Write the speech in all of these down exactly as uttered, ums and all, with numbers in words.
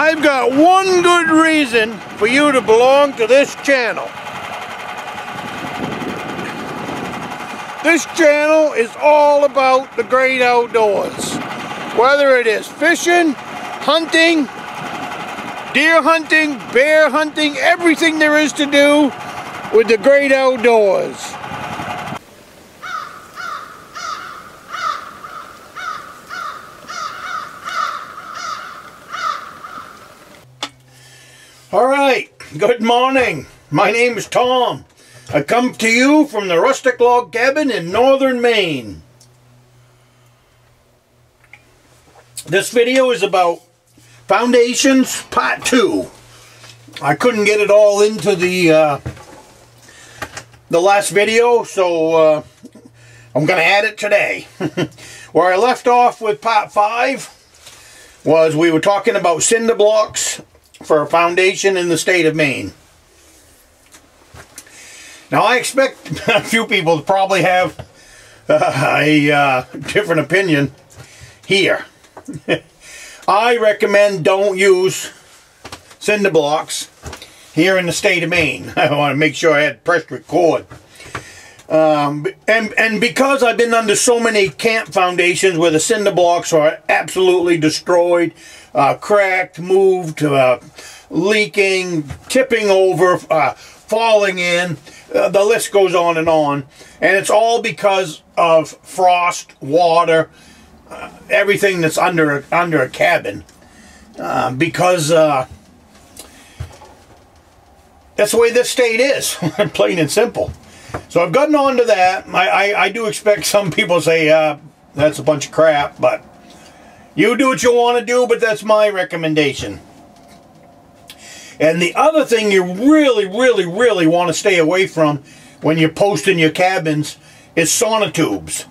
I've got one good reason for you to belong to this channel. This channel is all about the great outdoors. Whether it is fishing, hunting, deer hunting, bear hunting, everything there is to do with the great outdoors. Alright, good morning. My name is Tom. I come to you from the rustic log cabin in northern Maine. This video is about foundations part two. I couldn't get it all into the uh, the last video, so uh, I'm going to add it today. Where I left off with part five was we were talking about cinder blocks for a foundation in the state of Maine. Now I expect a few people to probably have uh, a uh, different opinion here. I recommend don't use cinder blocks here in the state of Maine. I want to make sure I had pressed record. Um, and, and because I've been under so many camp foundations where the cinder blocks are absolutely destroyed, uh, cracked, moved, uh, leaking, tipping over, uh, falling in, uh, the list goes on and on. And it's all because of frost, water, Uh, everything that's under under a cabin, uh, because uh, that's the way this state is, plain and simple. So I've gotten on to that. I, I, I do expect some people say uh, that's a bunch of crap, but you do what you want to do, but that's my recommendation. And the other thing you really, really, really want to stay away from when you're posting your cabins is sonotubes.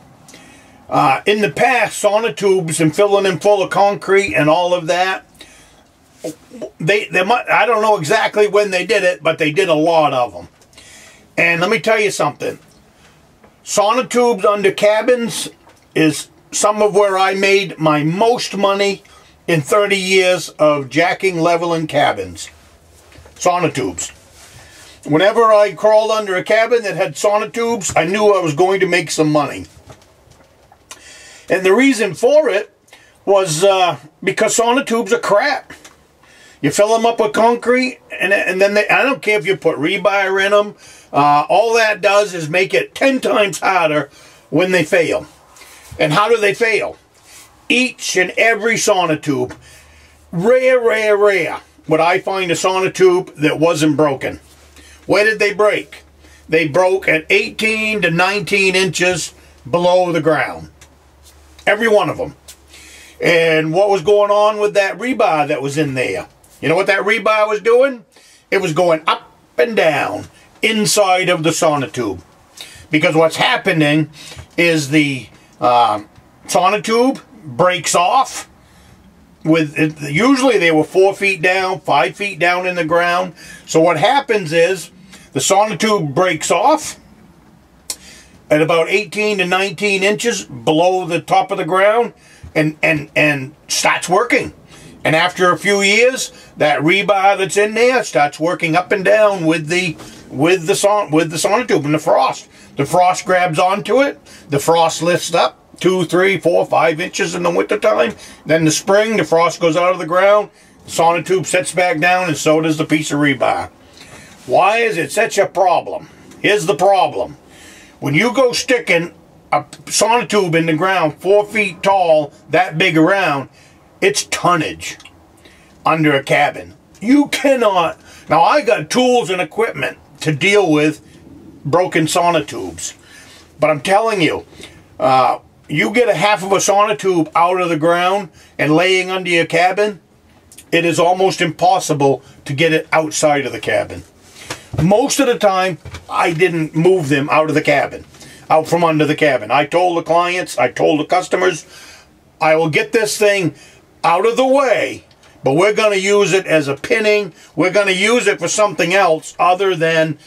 Uh, in the past, sonotubes and filling them full of concrete and all of that, they, they might, I don't know exactly when they did it, but they did a lot of them. And let me tell you something. Sonotubes under cabins is some of where I made my most money in thirty years of jacking, leveling cabins. Sonotubes. Whenever I crawled under a cabin that had sonotubes, I knew I was going to make some money. And the reason for it was uh, because sonotubes are crap. You fill them up with concrete, and, and then they, I don't care if you put rebar in them. Uh, all that does is make it ten times harder when they fail. And how do they fail? Each and every sonotube, rare, rare, rare, would I find a sonotube that wasn't broken. Where did they break? They broke at eighteen to nineteen inches below the ground. Every one of them. And what was going on with that rebar that was in there? You know what that rebar was doing? It was going up and down inside of the sonotube. Because what's happening is the uh, sonotube breaks off. With it, usually they were four feet down, five feet down in the ground. So what happens is the sonotube breaks off at about eighteen to nineteen inches below the top of the ground, and, and, and starts working. And after a few years, that rebar that's in there starts working up and down with the, with the, son, with the sonotube and the frost. The frost grabs onto it. The frost lifts up two, three, four, five inches in the wintertime. Then the spring, the frost goes out of the ground. The sonotube sits back down, and so does the piece of rebar. Why is it such a problem? Here's the problem. When you go sticking a sonotube in the ground four feet tall, that big around, it's tonnage under a cabin. You cannot. Now, I got tools and equipment to deal with broken sonotubes. But I'm telling you, uh, you get a half of a sonotube out of the ground and laying under your cabin, it is almost impossible to get it outside of the cabin. Most of the time, I didn't move them out of the cabin, out from under the cabin. I told the clients, I told the customers, I will get this thing out of the way, but we're going to use it as a pinning. We're going to use it for something else other than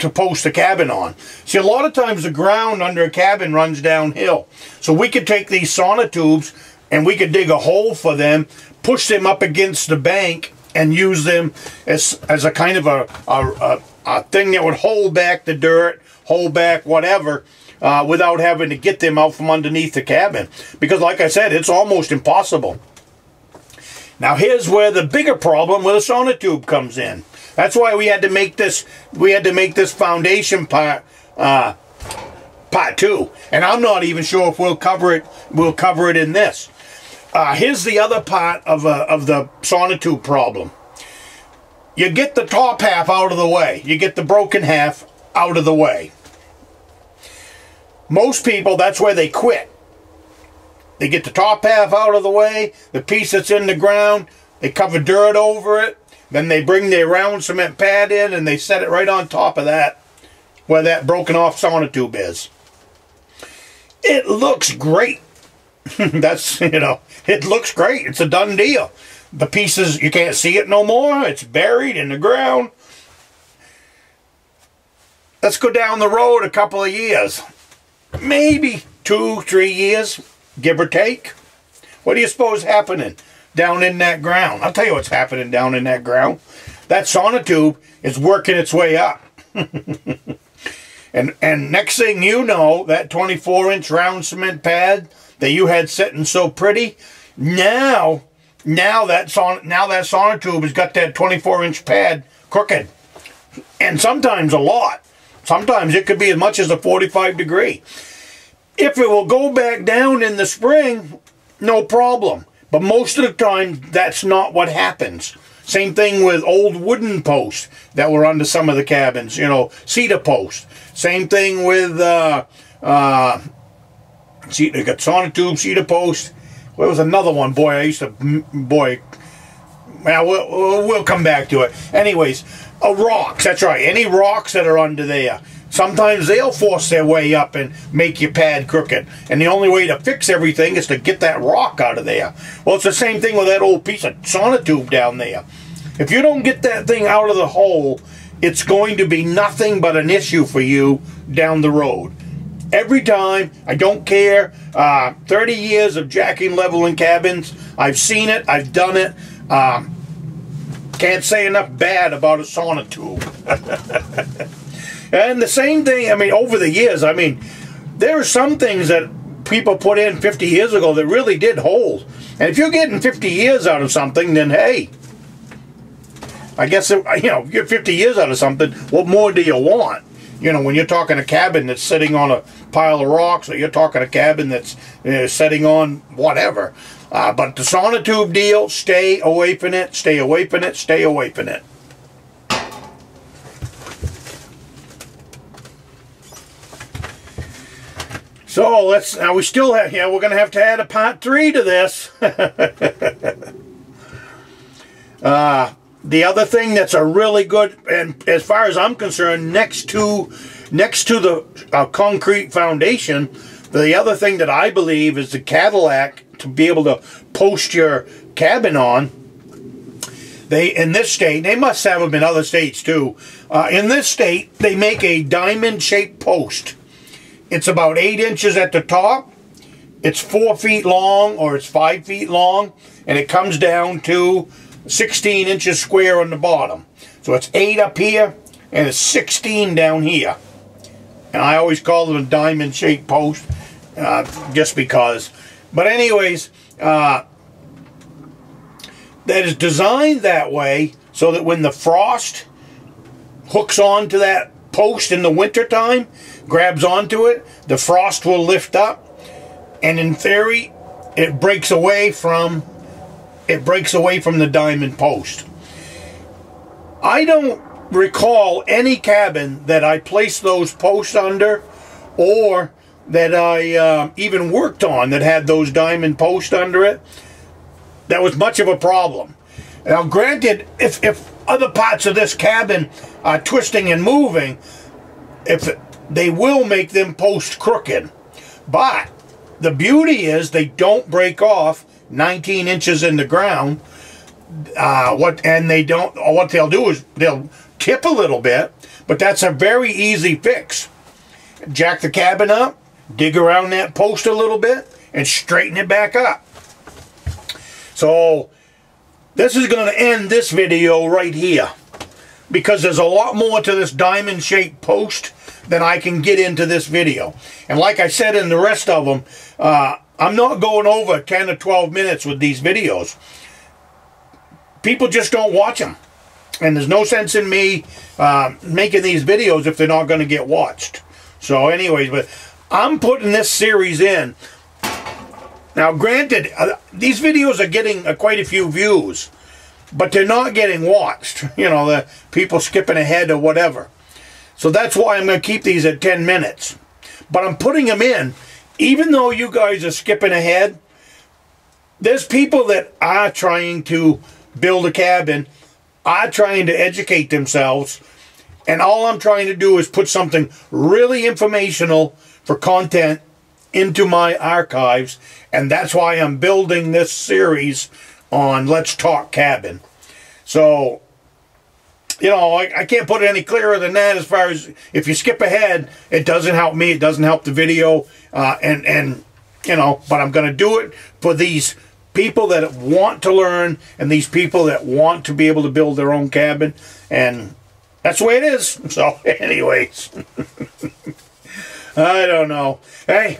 to post a cabin on. See, a lot of times the ground under a cabin runs downhill. So we could take these sonotubes and we could dig a hole for them, push them up against the bank and use them as, as a kind of a, a, a, a thing that would hold back the dirt, hold back whatever, uh, without having to get them out from underneath the cabin. Because like I said, it's almost impossible. Now here's where the bigger problem with a Sonotube comes in. That's why we had to make this, we had to make this foundation part, uh, part two. And I'm not even sure if we'll cover it, we'll cover it in this. Uh, here's the other part of, uh, of the Sonotube problem. You get the top half out of the way. You get the broken half out of the way. Most people, that's where they quit. They get the top half out of the way, the piece that's in the ground, they cover dirt over it, then they bring their round cement pad in and they set it right on top of that, where that broken off Sonotube is. It looks great. That's, you know, it looks great. It's a done deal. The pieces, you can't see it no more. It's buried in the ground. Let's go down the road a couple of years. Maybe two, three years. Give or take. What do you suppose happening down in that ground? I'll tell you what's happening down in that ground. That Sonotube is working its way up. and and next thing you know, that twenty-four inch round cement pad that you had sitting so pretty, now now that son now that Sonotube has got that twenty-four inch pad crooked, and sometimes a lot. Sometimes it could be as much as a forty-five degree. If it will go back down in the spring, no problem. But most of the time, that's not what happens. Same thing with old wooden posts that were under some of the cabins, you know, cedar posts. Same thing with, uh, uh, see, they got Sonotube, cedar posts. There was another one, boy, I used to, boy, well, we'll, we'll come back to it. Anyways, uh, rocks, that's right, any rocks that are under there. Sometimes they'll force their way up and make your pad crooked. And the only way to fix everything is to get that rock out of there. Well, it's the same thing with that old piece of Sonotube down there. If you don't get that thing out of the hole, it's going to be nothing but an issue for you down the road. Every time, I don't care, uh, thirty years of jacking leveling cabins, I've seen it, I've done it. Uh, can't say enough bad about a Sonotube. And the same thing, I mean, over the years, I mean, there are some things that people put in fifty years ago that really did hold. And if you're getting fifty years out of something, then hey, I guess, it, you know, if you're fifty years out of something, what more do you want? You know, when you're talking a cabin that's sitting on a pile of rocks, or you're talking a cabin that's you know, sitting on whatever. Uh, but the Sonotube deal, stay away from it, stay away from it, stay away from it. So let's, now we still have, yeah, we're going to have to add a part three to this. uh, the other thing that's a really good, and as far as I'm concerned, next to, next to the uh, concrete foundation, the other thing that I believe is the Cadillac to be able to post your cabin on. They, in this state, they must have them in other states too. Uh, in this state, they make a diamond-shaped post. It's about eight inches at the top, it's four feet long or it's five feet long, and it comes down to sixteen inches square on the bottom. So it's eight up here and it's sixteen down here. And I always call them a diamond shaped post, uh, just because. But anyways, uh, that is designed that way so that when the frost hooks onto that post in the winter time, grabs onto it, the frost will lift up, and in theory it breaks away from it breaks away from the diamond post. I don't recall any cabin that I placed those posts under, or that I uh, even worked on, that had those diamond posts under it that was much of a problem. Now granted, if, if other parts of this cabin are twisting and moving, if it, they will make them post crooked, but the beauty is they don't break off nineteen inches in the ground. Uh, what and they don't. What they'll do is they'll tip a little bit, but that's a very easy fix. Jack the cabin up, dig around that post a little bit, and straighten it back up. So This is going to end this video right here, because there's a lot more to this diamond shaped post than I can get into this video. And like I said in the rest of them, uh, I'm not going over ten or twelve minutes with these videos. People just don't watch them. And there's no sense in me uh, making these videos if they're not going to get watched. So anyways, but I'm putting this series in. Now granted, uh, these videos are getting uh, quite a few views, but they're not getting watched. You know, the people skipping ahead or whatever. So that's why I'm going to keep these at ten minutes. But I'm putting them in, even though you guys are skipping ahead. There's people that are trying to build a cabin, are trying to educate themselves, and all I'm trying to do is put something really informational for content into my archives, and that's why I'm building this series on Let's Talk Cabin. So, you know, I, I can't put it any clearer than that. As far as if you skip ahead, it doesn't help me, it doesn't help the video, uh, and, and, you know, but I'm going to do it for these people that want to learn and these people that want to be able to build their own cabin, and that's the way it is. So, anyways, I don't know. Hey,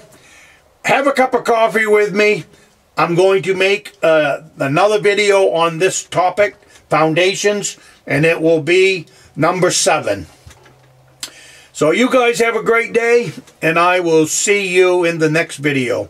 have a cup of coffee with me. I'm going to make uh, another video on this topic, foundations, and it will be number seven. So you guys have a great day, and I will see you in the next video.